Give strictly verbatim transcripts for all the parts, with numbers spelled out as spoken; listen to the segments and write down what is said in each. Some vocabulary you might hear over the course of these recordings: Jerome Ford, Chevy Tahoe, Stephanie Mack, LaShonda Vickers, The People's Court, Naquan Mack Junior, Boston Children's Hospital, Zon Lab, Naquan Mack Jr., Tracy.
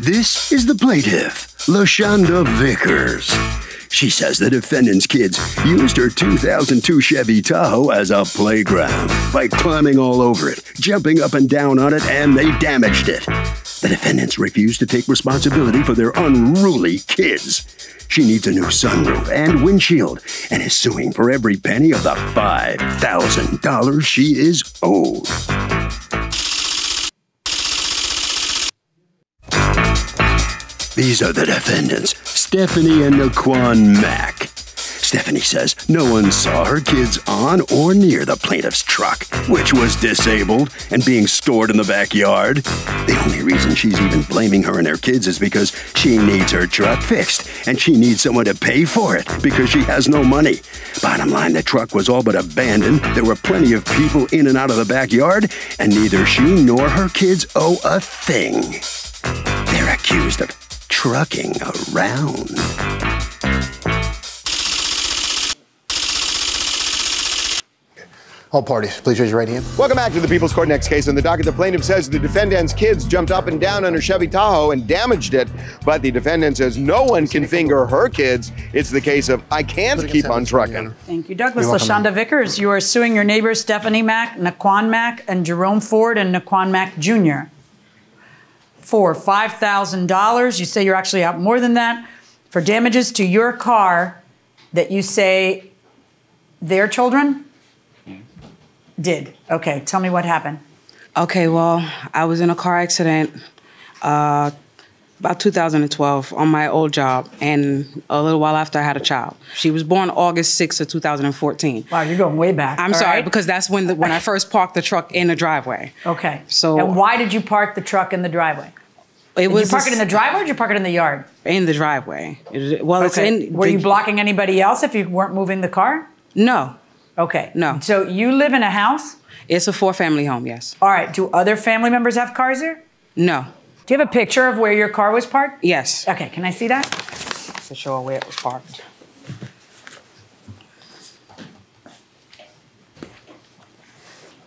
This is the plaintiff, LaShonda Vickers. She says the defendant's kids used her two thousand two Chevy Tahoe as a playground by climbing all over it, jumping up and down on it, and they damaged it. The defendants refused to take responsibility for their unruly kids. She needs a new sunroof and windshield and is suing for every penny of the five thousand dollars she is owed. These are the defendants, Stephanie and Naquan Mack. Stephanie says no one saw her kids on or near the plaintiff's truck, which was disabled and being stored in the backyard. The only reason she's even blaming her and her kids is because she needs her truck fixed, and she needs someone to pay for it because she has no money. Bottom line, the truck was all but abandoned. There were plenty of people in and out of the backyard, and neither she nor her kids owe a thing. They're accused of trucking around. All parties, please raise your right hand. Welcome back to the People's Court. Next case on the docket, the plaintiff says the defendant's kids jumped up and down on her Chevy Tahoe and damaged it, but the defendant says no one can finger her kids. It's the case of I can't keep on trucking. Thank you, Douglas. LaShonda Vickers, you are suing your neighbors Stephanie Mack, Naquan Mack, and Jerome Ford and Naquan Mack Junior for five thousand dollars, you say you're actually out more than that, for damages to your car that you say their children did. Okay, tell me what happened. Okay, well, I was in a car accident uh, about two thousand twelve on my old job, and a little while after I had a child. She was born August sixth of two thousand fourteen. Wow, you're going way back. I'm All sorry, right? Because that's when the, when I first parked the truck in the driveway. Okay, so. And why did you park the truck in the driveway? It did was you park a, it in the driveway or did you park it in the yard? In the driveway. It, well, okay. It's in. Were the, you blocking anybody else if you weren't moving the car? No. Okay. No. So you live in a house? It's a four-family home, yes. All right. Do other family members have cars there? No. Do you have a picture of where your car was parked? Yes. Okay. Can I see that? To show where it was parked.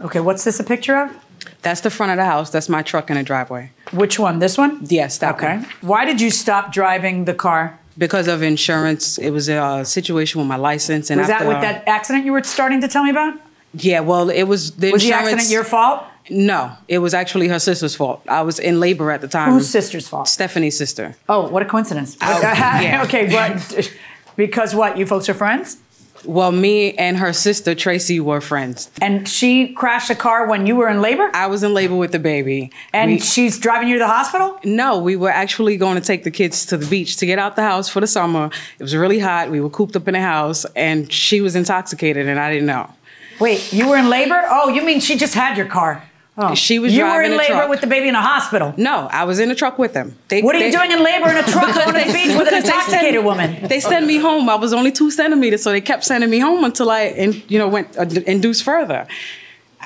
Okay. What's this a picture of? That's the front of the house. That's my truck in the driveway. Which one? This one? Yes, that one. Okay. Why did you stop driving the car? Because of insurance. It was a situation with my license. And was after, that with that accident you were starting to tell me about? Yeah, well, it was the Was insurance, the accident your fault? No, it was actually her sister's fault. I was in labor at the time. Whose sister's fault? Stephanie's sister. Oh, what a coincidence. I, yeah. Okay, but because what, you folks are friends? Well, me and her sister, Tracy, were friends. And she crashed a car when you were in labor? I was in labor with the baby. And we, she's driving you to the hospital? No, we were actually going to take the kids to the beach to get out the house for the summer. It was really hot. We were cooped up in the house, and she was intoxicated, and I didn't know. Wait, you were in labor? Oh, you mean she just had your car? Oh. She was you were in labor truck. With the baby in a hospital? No, I was in a truck with them. They, what are they, you doing in labor in a truck on the beach with an intoxicated send, woman? They sent me home. I was only two centimeters, so they kept sending me home until I in, you know, went uh, induced further.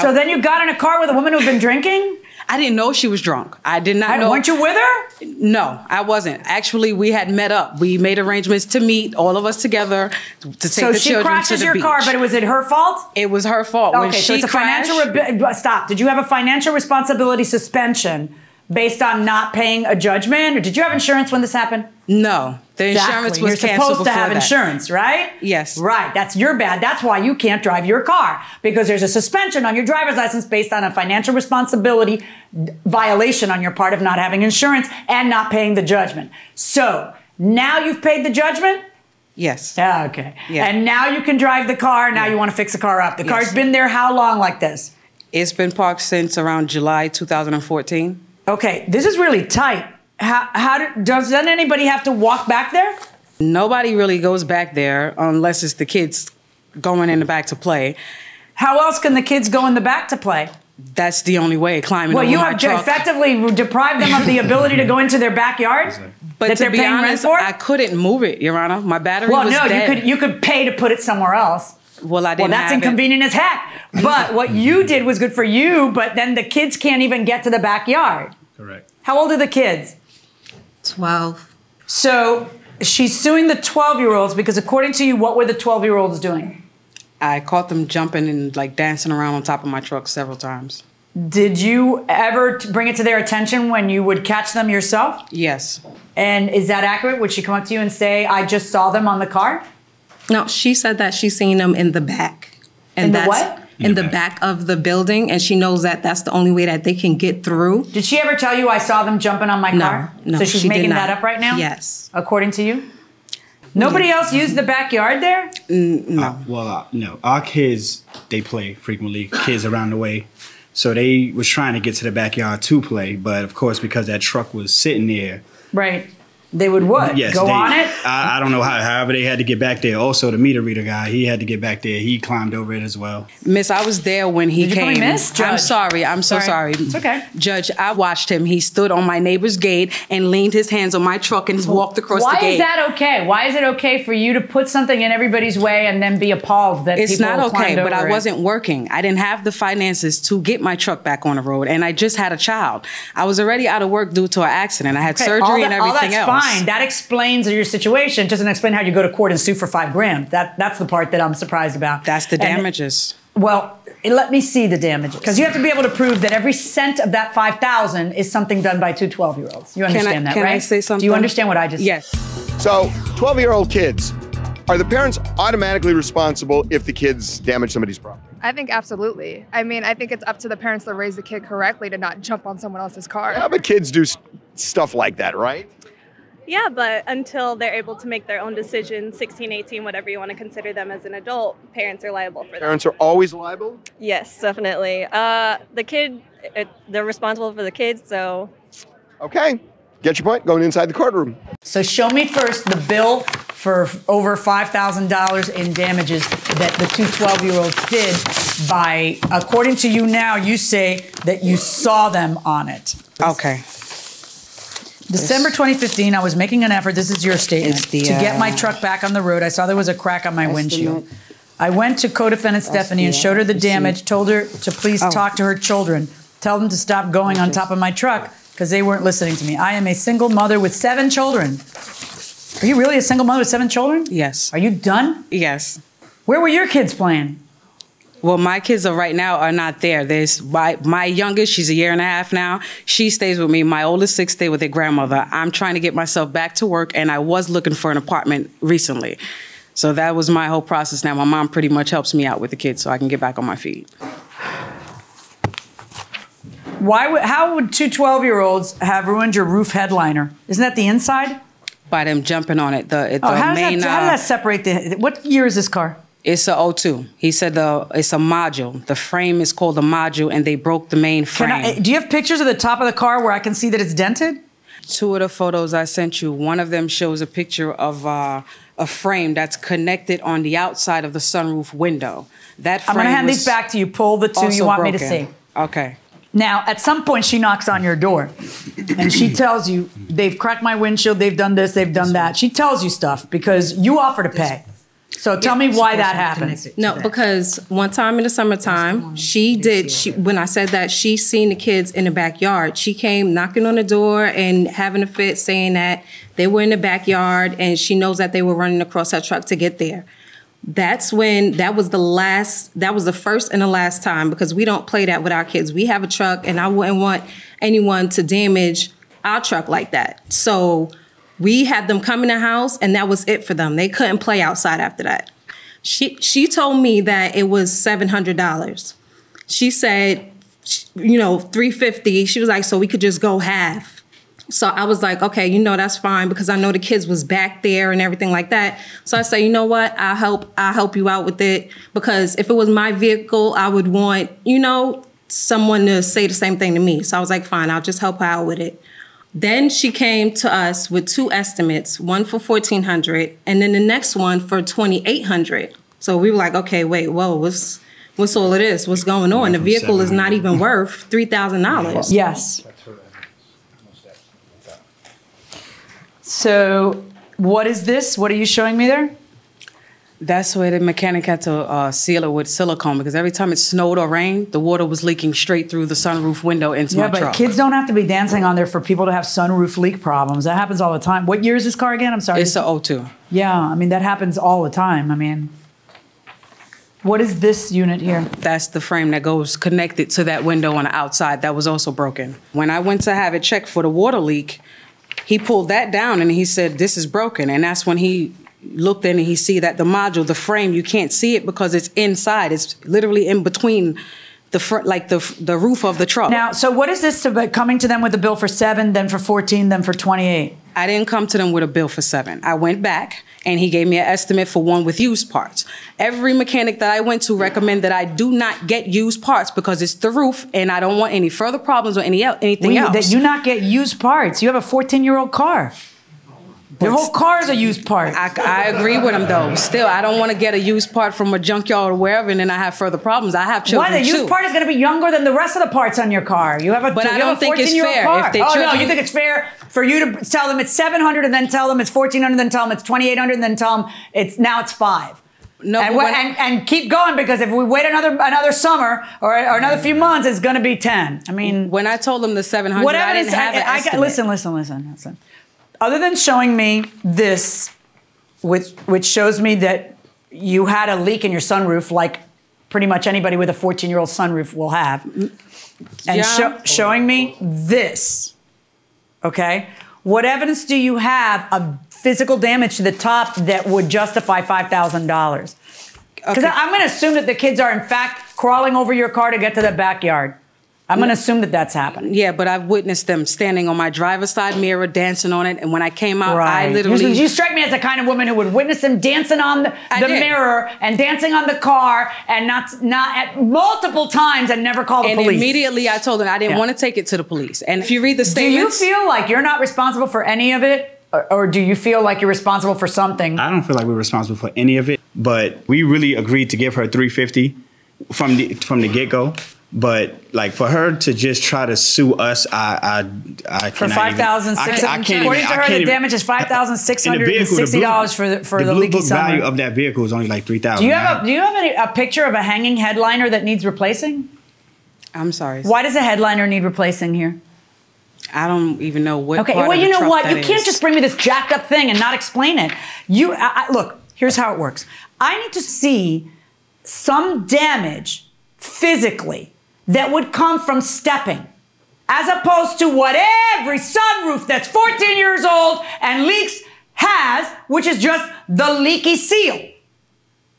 So I, then you got in a car with a woman who'd been drinking? I didn't know she was drunk. I did not I, know. Weren't you with her? No, I wasn't. Actually, we had met up. We made arrangements to meet, all of us together, to take so the children to the beach. So she crashes your car, but was it her fault? It was her fault. Okay, when so she it's a crashed, financial... Stop. Did you have a financial responsibility suspension based on not paying a judgment? Or did you have insurance when this happened? No. The insurance exactly. was You're canceled supposed to have that. Insurance, right? Yes. Right. That's your bad. That's why you can't drive your car, because there's a suspension on your driver's license based on a financial responsibility violation on your part of not having insurance and not paying the judgment. So now you've paid the judgment? Yes. Oh, okay. Yeah. And now you can drive the car. Now yeah. you want to fix the car up. The yes. car's been there how long like this? It's been parked since around July two thousand fourteen. Okay. This is really tight. How, how do, does doesn't anybody have to walk back there? Nobody really goes back there unless it's the kids going in the back to play. How else can the kids go in the back to play? That's the only way, climbing well, over my truck. Well, you have effectively deprived them of the ability to go into their backyard? But that to they're be paying honest, rent for? I couldn't move it, Your Honor. My battery well, was no, dead. Well, no, you could, you could pay to put it somewhere else. Well, I didn't Well, that's have inconvenient it. As heck. But what you did was good for you, but then the kids can't even get to the backyard. Correct. How old are the kids? twelve. So she's suing the twelve-year-olds because according to you, what were the twelve-year-olds doing? I caught them jumping and like dancing around on top of my truck several times. Did you ever bring it to their attention when you would catch them yourself? Yes. And is that accurate? Would she come up to you and say, I just saw them on the car? No, she said that she's seen them in the back. And in the that's, what? In, in the, the back. back of the building. And she knows that that's the only way that they can get through. Did she ever tell you, I saw them jumping on my no, car? No, so she's she making that up right now? Yes. According to you? Nobody yeah. else used the backyard there? Mm, no. Uh, well, uh, no. Our kids, they play frequently. Kids around the way. So they was trying to get to the backyard to play. But, of course, because that truck was sitting there. Right. They would what? Yes, Go they, on it? I, I don't know how. However, they had to get back there. Also, the meter reader guy, he had to get back there. He climbed over it as well. Miss, I was there when he Did came. You call me Miss? Judge. I'm sorry. I'm so sorry. sorry. It's okay. Judge, I watched him. He stood on my neighbor's gate and leaned his hands on my truck and walked across Why the gate. Why is that okay? Why is it okay for you to put something in everybody's way and then be appalled that it's people climbed over It's not okay, but I it. wasn't working. I didn't have the finances to get my truck back on the road, and I just had a child. I was already out of work due to an accident. I had okay, surgery that, and everything else. Fine. That explains your situation. It doesn't explain how you go to court and sue for five grand. That that's the part that I'm surprised about. That's the damages. And, well, it, let me see the damages, because you have to be able to prove that every cent of that five thousand is something done by two twelve-year-olds. You understand can I, that, can right? Can I say something? Do you understand what I just? Yes. So, twelve-year-old kids, are the parents automatically responsible if the kids damage somebody's property? I think absolutely. I mean, I think it's up to the parents to raise the kid correctly to not jump on someone else's car. Yeah, but kids do st- stuff like that, right? Yeah, but until they're able to make their own decisions, sixteen, eighteen, whatever you want to consider them as an adult, parents are liable for that. Parents are always liable? Yes, definitely. Uh, the kid, it, they're responsible for the kids, so. Okay, get your point, going inside the courtroom. So show me first the bill for over five thousand dollars in damages that the two twelve-year-olds did by, according to you now, you say that you saw them on it. Okay. December twenty fifteen, I was making an effort, this is your statement, the, to get my truck back on the road. I saw there was a crack on my windshield. I went to co-defendant Stephanie the, and showed her the damage, told her to please oh. talk to her children, tell them to stop going on top of my truck because they weren't listening to me. I am a single mother with seven children. Are you really a single mother with seven children? Yes. Are you done? Yes. Where were your kids playing? Well, my kids are right now are not there. There's my, my youngest, she's a year and a half now. She stays with me. My oldest six stay with their grandmother. I'm trying to get myself back to work, and I was looking for an apartment recently. So that was my whole process. Now, my mom pretty much helps me out with the kids so I can get back on my feet. Why would, how would two twelve-year-olds have ruined your roof headliner? Isn't that the inside? By them jumping on it. The, the oh, how, main, does that, how does that separate the, what year is this car? It's a oh two. He said the, it's a module. The frame is called a module, and they broke the main frame. Can I, do you have pictures of the top of the car where I can see that it's dented? Two of the photos I sent you, one of them shows a picture of uh, a frame that's connected on the outside of the sunroof window. That frame I'm going to hand these back to you. Pull the two you want broken. me to see. Okay. Now, at some point, she knocks on your door, and she tells you, they've cracked my windshield, they've done this, they've done that. She tells you stuff because you offer to pay. So tell me why that happened. No, because one time in the summertime, she did, she, when I said that she seen the kids in the backyard, she came knocking on the door and having a fit saying that they were in the backyard and she knows that they were running across her truck to get there. That's when, that was the last, that was the first and the last time, because we don't play that with our kids. We have a truck, and I wouldn't want anyone to damage our truck like that. So we had them come in the house, and that was it for them. They couldn't play outside after that. She she told me that it was seven hundred dollars. She said, you know, three fifty. She was like, so we could just go half. So I was like, okay, you know, that's fine, because I know the kids was back there and everything like that. So I said, you know what? I'll help, I'll help you out with it, because if it was my vehicle, I would want, you know, someone to say the same thing to me. So I was like, fine, I'll just help her out with it. Then she came to us with two estimates, one for fourteen hundred dollars and then the next one for twenty-eight hundred dollars. So we were like, okay, wait, whoa, what's, what's all of this? What's going on? The vehicle is not even worth three thousand dollars. Yes. So what is this? What are you showing me there? That's where the mechanic had to uh, seal it with silicone, because every time it snowed or rained, the water was leaking straight through the sunroof window into yeah, my truck. Yeah, but kids don't have to be dancing on there for people to have sunroof leak problems. That happens all the time. What year is this car again? I'm sorry. It's a oh two. Yeah, I mean, that happens all the time. I mean, What is this unit here? That's the frame that goes connected to that window on the outside that was also broken. When I went to have it checked for the water leak, he pulled that down and he said, this is broken. And that's when he looked in and he see that the module, the frame, you can't see it because it's inside. It's literally in between the front, like the, the roof of the truck. Now, so what is this about coming to them with a bill for seven, then for fourteen, then for twenty-eight? I didn't come to them with a bill for seven. I went back and he gave me an estimate for one with used parts. Every mechanic that I went to recommend that I do not get used parts because it's the roof and I don't want any further problems or any anything we, else. That you not get used parts. You have a fourteen-year-old car. Your whole car is a used part. I, I agree with him, though. Still, I don't want to get a used part from a junkyard or wherever, and then I have further problems. I have children, too. Why? The used too. part is going to be younger than the rest of the parts on your car. You have a, but I don't think it's fair. Car. If they oh, children, no, you think it's fair for you to tell them it's seven hundred dollars and then tell them it's fourteen hundred dollars and then tell them it's twenty-eight hundred dollars and then tell them it's now it's five. No, and, when, and, and keep going, because if we wait another another summer or, or another few months, it's going to be ten. I mean, when I told them the seven hundred dollars, I didn't have an I, I got, Listen, listen, listen, listen. Other than showing me this, which, which shows me that you had a leak in your sunroof, like pretty much anybody with a fourteen-year-old sunroof will have, and yeah. sho showing me this, okay? What evidence do you have of physical damage to the top that would justify five thousand dollars? Because okay. I'm going to assume that the kids are, in fact, crawling over your car to get to the backyard. I'm going to assume that that's happened. Yeah, but I've witnessed them standing on my driver's side mirror, dancing on it. And when I came out, right. I literally... You, you strike me as the kind of woman who would witness them dancing on the, the mirror and dancing on the car and not not at multiple times and never call the and police. And immediately I told them I didn't yeah. want to take it to the police. And if you read the statements... Do you feel like you're not responsible for any of it? Or, or do you feel like you're responsible for something? I don't feel like we're responsible for any of it. But we really agreed to give her three fifty from the, from the get-go. But like for her to just try to sue us, I I I for five thousand six hundred. According to her, the damage is five thousand six hundred and sixty dollars for the for the leaky sunroof. The value of that vehicle is only like three thousand. Do you have a do you have any, a picture of a hanging headliner that needs replacing? I'm sorry. Why does a headliner need replacing here? I don't even know what. Okay, well, you know what? You can't just bring me this jacked up thing and not explain it. You I, I, look. Here's how it works. I need to see some damage physically that would come from stepping, as opposed to what every sunroof that's fourteen years old and leaks has, which is just the leaky seal.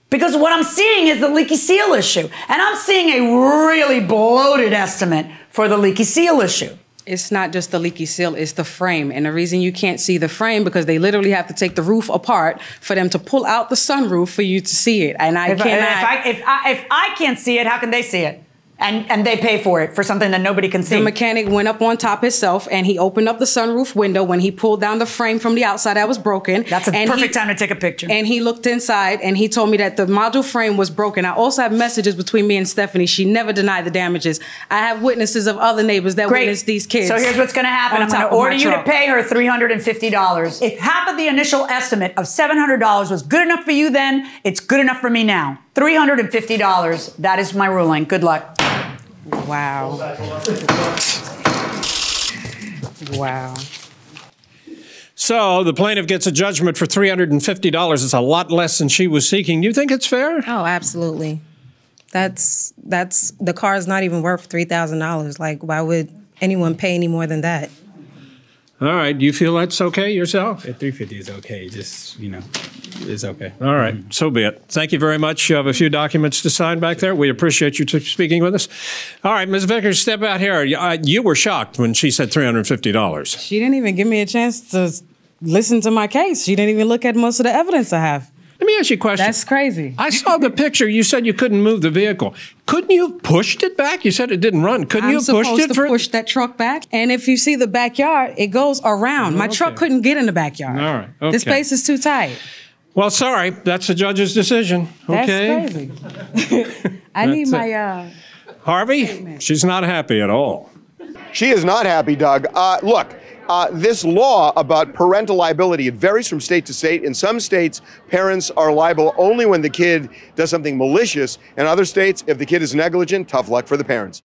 Because what I'm seeing is the leaky seal issue. And I'm seeing a really bloated estimate for the leaky seal issue. It's not just the leaky seal, it's the frame. And the reason you can't see the frame because they literally have to take the roof apart for them to pull out the sunroof for you to see it. And I if, cannot. If I, if, I, if I can't see it, how can they see it? And, and they pay for it for something that nobody can see. The mechanic went up on top himself and he opened up the sunroof window when he pulled down the frame from the outside that was broken. That's a and perfect he, time to take a picture. And he looked inside and he told me that the module frame was broken. I also have messages between me and Stephanie. She never denied the damages. I have witnesses of other neighbors that Great. witnessed these kids. So here's what's going to happen. I'm going to order you to pay her three hundred fifty dollars. If half of the initial estimate of seven hundred dollars was good enough for you then, it's good enough for me now. three hundred fifty dollars. That is my ruling. Good luck. Wow. Wow. So the plaintiff gets a judgment for three hundred fifty dollars. It's a lot less than she was seeking. You think it's fair? Oh, absolutely. That's that's the car is not even worth three thousand dollars. Like, why would anyone pay any more than that? All right. Do you feel that's okay yourself? At three fifty is okay. Just, you know, it's okay. All right. Mm-hmm. So be it. Thank you very much. You have a few documents to sign back there. We appreciate you speaking with us. All right, Miz Vickers, step out here. You were shocked when she said three hundred fifty dollars. She didn't even give me a chance to listen to my case. She didn't even look at most of the evidence I have. Let me ask you a question. That's crazy. I saw the picture. You said you couldn't move the vehicle. Couldn't you have pushed it back? You said it didn't run. Couldn't I'm you have pushed it? I'm supposed to push that truck back. And if you see the backyard, it goes around. Oh, My okay. truck couldn't get in the backyard. All right. Okay. This space is too tight. Well, sorry. That's the judge's decision. Okay. That's crazy. I That's need my... Uh, Harvey, statement. She's not happy at all. She is not happy, Doug. Uh, look... Uh, this law about parental liability, it varies from state to state. In some states, parents are liable only when the kid does something malicious. In other states, if the kid is negligent, tough luck for the parents.